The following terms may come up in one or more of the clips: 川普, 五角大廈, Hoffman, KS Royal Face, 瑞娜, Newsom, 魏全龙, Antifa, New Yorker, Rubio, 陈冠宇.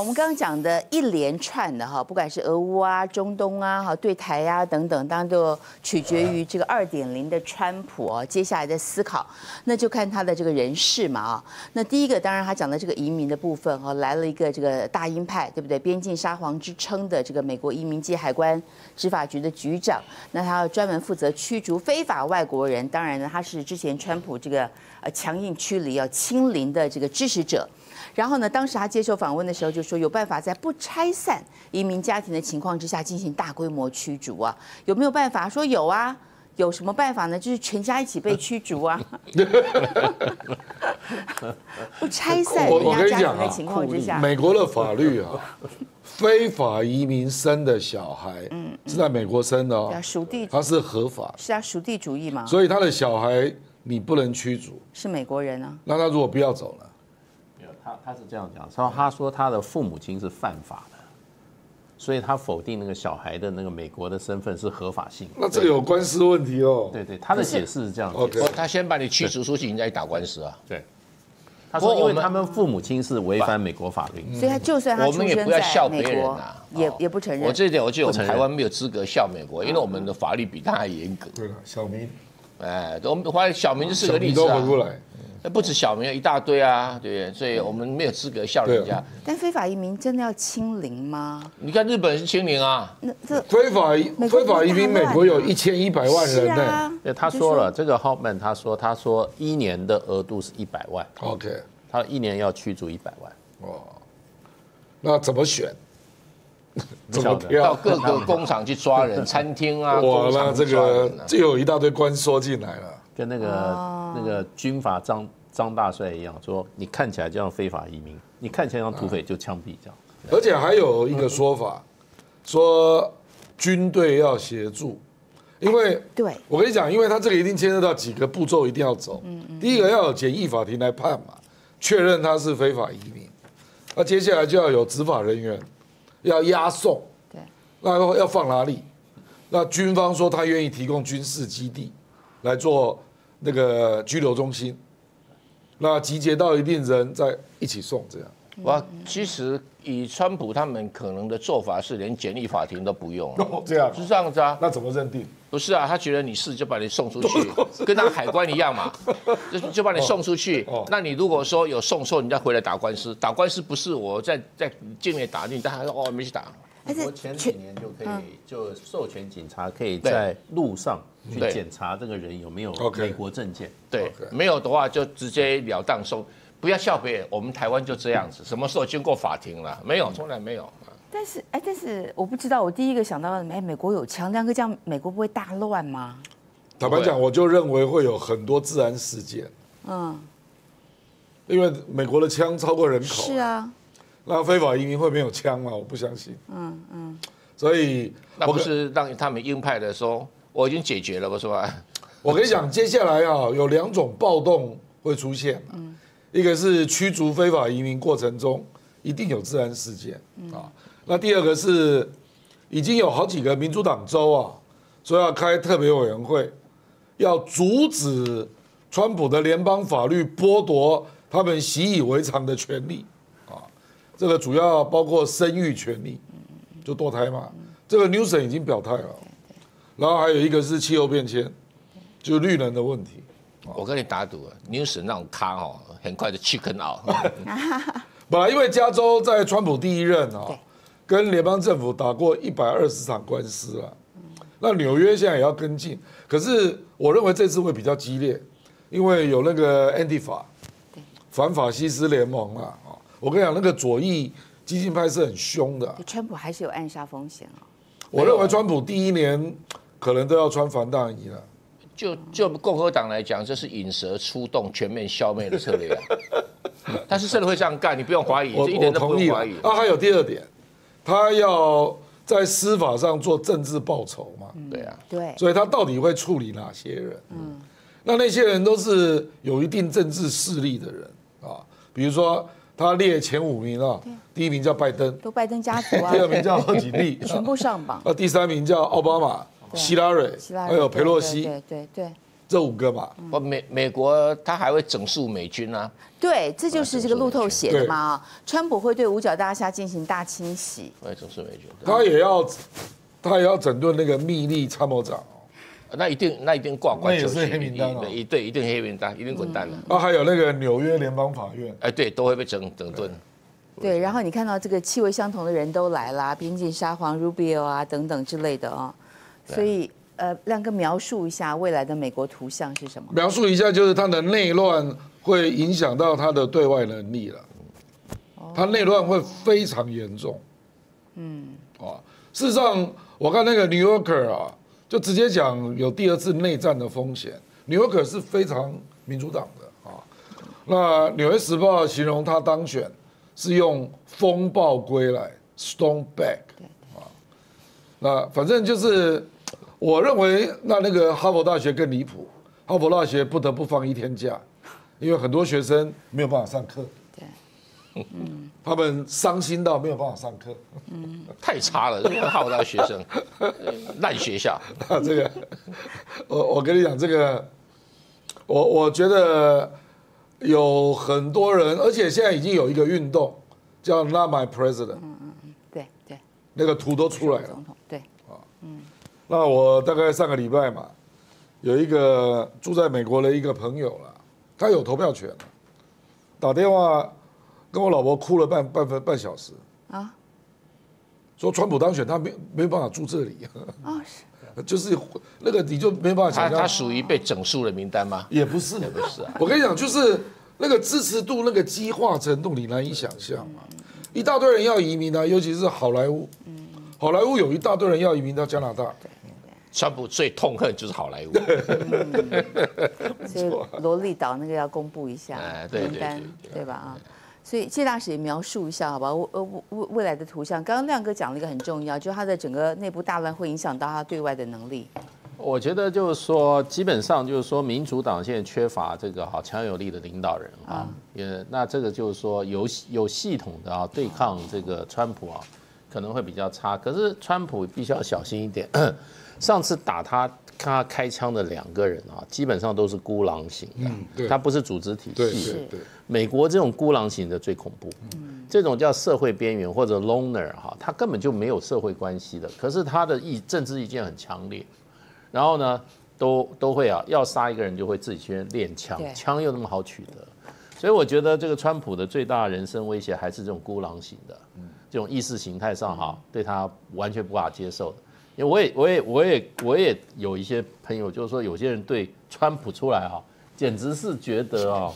我们刚刚讲的一连串的哈，不管是俄乌啊、中东啊、哈对台啊等等，当然都取决于这个2.0的川普啊接下来的思考，那就看他的这个人事嘛啊。那第一个当然他讲的这个移民的部分哈，来了一个这个大鹰派，对不对？边境沙皇之称的这个美国移民及海关执法局的局长，那他要专门负责驱逐非法外国人。当然呢，他是之前川普这个强硬驱离要清零的这个支持者。 然后呢？当时他接受访问的时候就说，有办法在不拆散移民家庭的情况之下进行大规模驱逐啊？有没有办法？说有啊，有什么办法呢？就是全家一起被驱逐啊！不拆散人家家庭的情况之下，啊、美国的法律啊，非法移民生的小孩，是在美国生的、哦，属地，他是合法，是啊，属地主义嘛，所以他的小孩你不能驱逐，是美国人啊。那他如果不要走了？ 他是这样讲，他说他的父母亲是犯法的，所以他否定那个小孩的那个美国的身份是合法性。那这有官司问题哦。对对，他的解释是这样解释。他先把你驱逐出去，你再打官司啊。对。他说，因为他们父母亲是违反美国法律，所以他就算他出生在美国，我们也不要笑别人啊，也不承认。我这一点，我觉得我们台湾没有资格笑美国，因为我们的法律比他还严格。对了，小明，哎，我们怀小明就是个例子啊。 不止小民一大堆啊，对不对？所以我们没有资格笑人家。但非法移民真的要清零吗？你看日本是清零啊。那这非法移民，美国有1100万人呢、啊。对，他说了，这个Hoffman他说1年的额度是100万。OK， 他1年要驱逐100万。哦，那怎么选？ 到各个工厂去抓人，餐厅啊，工厂去抓人、啊。这个就有一大堆官缩进来了。 跟那个军阀张大帅一样，说你看起来就像非法移民，你看起来像土匪就枪毙这样。而且还有一个说法，说军队要协助，因为对我跟你讲，因为他这个一定牵涉到几个步骤，一定要走。第一个要有简易法庭来判嘛，确认他是非法移民。那接下来就要有执法人员要押送，对，那要放哪里？那军方说他愿意提供军事基地来做。 那个拘留中心，那集结到一定人再一起送这样。哇，其实以川普他们可能的做法是连简易法庭都不用了，哦、这样是这样子啊？那怎么认定？不是啊，他觉得你是就把你送出去，跟那个海关一样嘛，就把你送出去。哦、那你如果说有送错，你再回来打官司。打官司不是我在境内打你，但还是哦没去打。美国前几年就可以就授权警察可以在路上。 去检查这个人有没有美国证件， 对， 对，没有的话就直接了当收，不要笑别人，我们台湾就这样子，什么时候经过法庭了？没有，从来没有。但是哎，但是我不知道，我第一个想到的，哎，美国有枪，亮哥这样美国不会大乱吗？坦白讲，我就认为会有很多治安事件。嗯，因为美国的枪超过人口。是啊，那非法移民会没有枪吗？我不相信。嗯嗯，所以那不是让他们鹰派的说。 我已经解决了，不是吧？我跟你讲，接下来啊，有2种暴动会出现，一个是驱逐非法移民过程中一定有治安事件啊，那第二个是已经有好几个民主党州啊，说要开特别委员会，要阻止川普的联邦法律剥夺他们习以为常的权利啊，这个主要包括生育权利，就堕胎嘛，这个 Newsom 已经表态了。 然后还有一个是气候变迁，就是绿能的问题。我跟你打赌啊 ，Newsom 那种咖哦，很快就chicken out。本来因为加州在川普第一任啊、哦，跟联邦政府打过120场官司了、啊，那纽约现在也要跟进。可是我认为这次会比较激烈，因为有那个 Antifa， 反法西斯联盟啊。我跟你讲，那个左翼激进派是很凶的、啊。川普还是有暗杀风险啊、哦。我认为川普第一年。 可能都要穿防弹衣了。就共和党来讲，这是引蛇出洞、全面消灭的策略啊。但是真的会这样干，你不用怀疑，这一点都不用怀疑。啊，还有第2点，他要在司法上做政治报酬嘛？对啊，对。所以他到底会处理哪些人？嗯，那些人都是有一定政治势力的人啊，比如说。 他列前5名啊，第1名叫拜登，都拜登家族啊。第2名叫贺锦丽，全部上榜。第3名叫奥巴马、希拉蕊，还有佩洛西。对对对。肉鸽嘛。不，美国他还会整肃美军啊。对，这就是这个路透写的嘛。川普会对五角大厦进行大清洗。会整肃美军。他也要整顿那个秘密参谋长。 那一定挂球去，一定黑名单，一定滚蛋了。啊，还有那个纽约联邦法院，哎，对，都会被整顿。对，然后你看到这个气味相同的人都来啦，边境沙皇 Rubio 啊等等之类的啊、哦，所以亮哥描述一下未来的美国图像是什么？描述一下就是他的内乱会影响到他的对外能力了，他内乱会非常严重。嗯，啊，事实上我看那个 New Yorker 啊。 就直接讲有第二次内战的风险。纽约可是非常民主党的啊。那《纽约时报》形容他当选是用风暴归来 （storm back） 啊。那反正就是，我认为那个哈佛大学更离谱。哈佛大学不得不放一天假，因为很多学生没有办法上课。对，嗯，他们伤心到没有办法上课。嗯，太差了，哈佛大学生。 烂学校，这个我跟你讲，这个我觉得有很多人，而且现在已经有一个运动叫 Not My President， 对，那个图都出来了，对，那我大概上个礼拜嘛，有一个住在美国的一个朋友啦，他有投票权，打电话跟我老婆哭了半小时啊。 说川普当选，他没办法住这里啊，是，就是那个你就没办法想象。他属于被整肃的名单吗？也不是，也不是啊。我跟你讲，就是那个支持度、那个激化程度，你难以想象嘛。一大堆人要移民啊，尤其是好莱坞，好莱坞有一大堆人要移民到加拿大。川普最痛恨就是好莱坞。所以罗利岛那个要公布一下名单，对吧？啊。 所以谢大使也描述一下，好吧？未来的图像，刚刚亮哥讲了一个很重要，就是他的整个内部大乱会影响到他对外的能力。我觉得就是说，基本上就是说，民主党现在缺乏这个好强有力的领导人啊，那这个就是说有系统的啊对抗这个川普啊，可能会比较差。可是川普必须要小心一点，上次打他。 看他开枪的两个人啊，基本上都是孤狼型的，他不是组织体系。美国这种孤狼型的最恐怖，这种叫社会边缘或者 loner 哈，他根本就没有社会关系的，可是他的政治意见很强烈，然后呢，都会啊，要杀一个人就会自己去练枪，枪又那么好取得，所以我觉得这个川普的最大人身威胁还是这种孤狼型的，这种意识形态上哈，对他完全无法接受的。 因为我也有一些朋友，就是说有些人对川普出来啊，简直是觉得啊，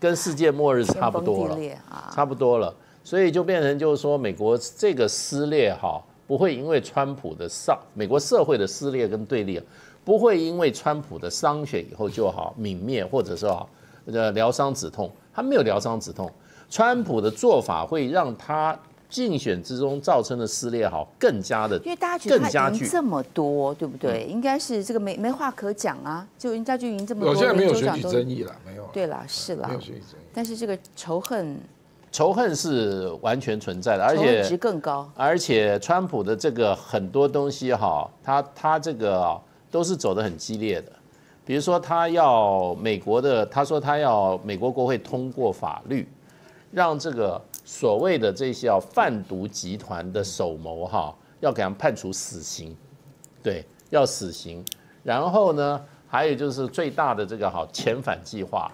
跟世界末日差不多了，差不多了，所以就变成就是说美国这个撕裂哈，不会因为川普的美国社会的撕裂跟对立，不会因为川普的伤血以后就好泯灭，或者是好疗伤止痛，他没有疗伤止痛，川普的做法会让他。 竞选之中造成的撕裂，好更加的，因为大家觉得他赢这么多，对不对？应该是这个没话可讲啊，就人家就赢这么多。现在没有选举争议了，没有。对啦，是啦，没有选举争议。但是这个仇恨是完全存在的，而且值更高。而且川普的这个很多东西哈，他这个都是走得很激烈的，比如说他说他要美国国会通过法律，让这个。 所谓的这些贩毒集团的首谋哈，要给他们判处死刑，对，要死刑。然后呢，还有就是最大的这个遣返计划，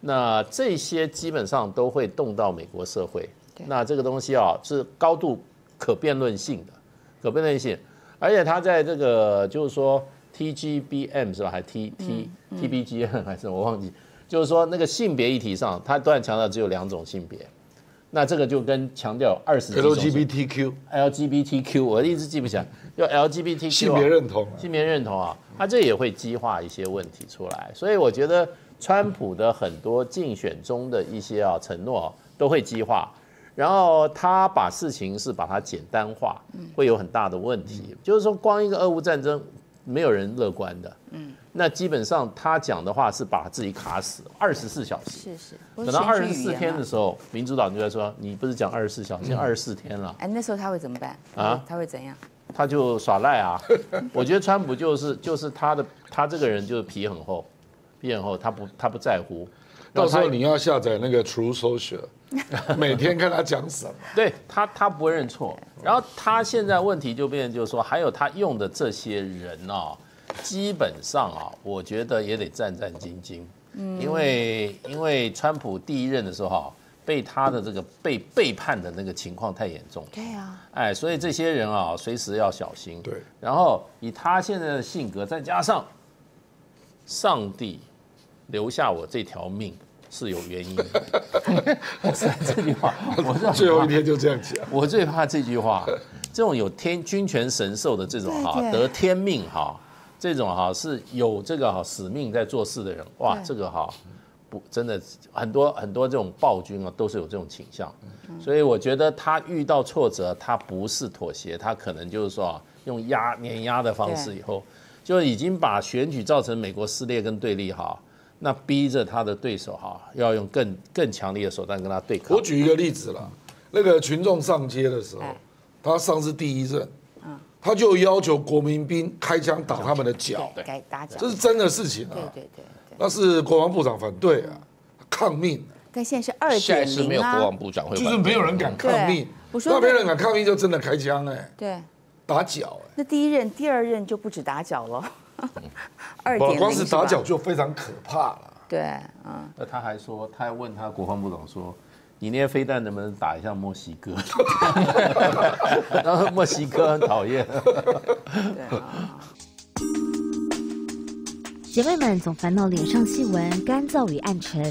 那这些基本上都会动到美国社会。那这个东西啊是高度可辩论性的，而且他在这个就是说 TGBM 是吧？还 TBG 还是我忘记，就是说那个性别议题上，他突然强调只有2种性别。 那这个就跟强调20几种 LGBTQ， 我一直记不起来，就 LGBTQ 性别认同，啊，它这也会激化一些问题出来，所以我觉得川普的很多竞选中的一些承诺都会激化，然后他把事情是把它简单化，会有很大的问题，就是说光一个俄乌战争没有人乐观的，那基本上他讲的话是把自己卡死24小时，等到24天的时候，民主党就在说你不是讲24小时，现在24天了。哎，那时候他会怎么办啊？他会怎样？他就耍赖啊！我觉得川普就是他这个人就是皮很厚，变后，他不在乎。到时候你要下载那个 True Social， 每天看他讲什么。对他不会认错。然后他现在问题就变成就是说，还有他用的这些人啊，基本上啊，我觉得也得战战兢兢，因为川普第一任的时候啊。被他的这个被背叛的那个情况太严重，对啊，哎，所以这些人啊，随时要小心。对，然后以他现在的性格，再加上上帝留下我这条命是有原因的。我是这句话，我最后一天就这样讲。我最怕这句话，这种有君权神授的这种哈，得天命哈，这种哈是有这个哈使命在做事的人，哇，这个哈。真的很多这种暴君啊，都是有这种倾向，所以我觉得他遇到挫折，他不是妥协，他可能就是说、啊、用碾压的方式，以后就已经把选举造成美国撕裂跟对立哈，那逼着他的对手哈要用更强力的手段跟他对抗。我举一个例子啦，那个群众上街的时候，他上次第一任，他就要求国民兵开枪打他们的脚，对，打脚，这是真的事情啊，对对对。那是国防部长反对啊，抗命。但现在是2.0啊，现在是没有国防部长会，就是没有人敢抗命。那没有人敢抗命，就真的开枪哎，对，打脚哎。那第一任、第二任就不止打脚了，2.0光是打脚就非常可怕了。对，嗯。那他还说，他还问他国防部长说：“你那些飞弹能不能打一下墨西哥？”然后墨西哥很讨厌。对啊。姐妹们总烦恼脸上细纹、干燥与暗沉，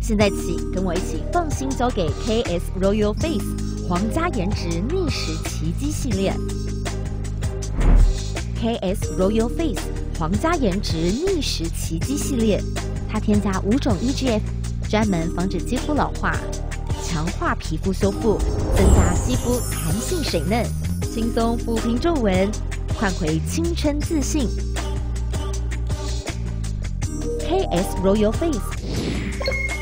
现在起跟我一起放心交给 KS Royal Face 皇家颜值逆时奇迹系列。KS Royal Face 皇家颜值逆时奇迹系列，它添加5种 EGF， 专门防止肌肤老化，强化皮肤修复，增加肌肤弹性水嫩，轻松抚平皱纹，换回青春自信。KS Royal Face